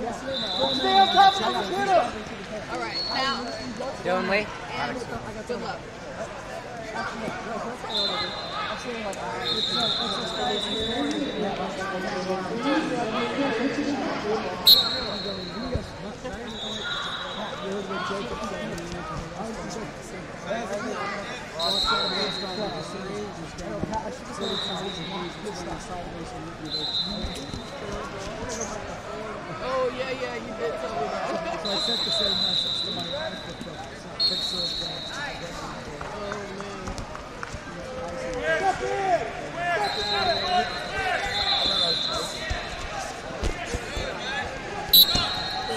Stay on top of the critter. All right, now. Dylan Lee. And good luck. Oh, yeah, yeah, you did tell me that. So I sent the same message to my wife. Stop it! Stop it!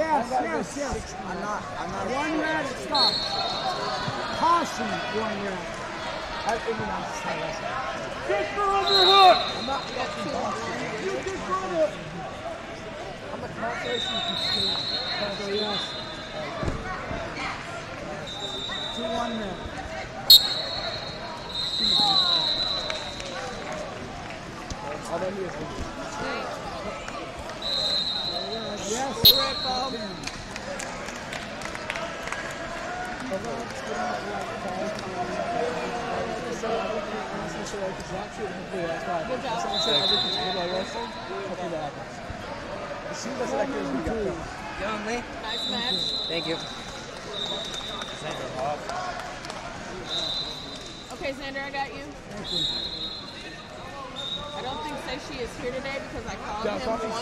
Yes. I'm not. One red, it stops. Caution, one red. I think I'm not saying that. Get for underhook! I'm not catching caution. You get for underhook! I'm a calculation consumer. So yes. 2-1 minute. All they need is one. Yes, red ball. I'm not going to be able. Nice match. Thank you. Okay, Xander, I got you. Thank you. I don't think Sayshi is here today because I called him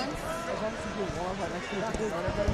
once.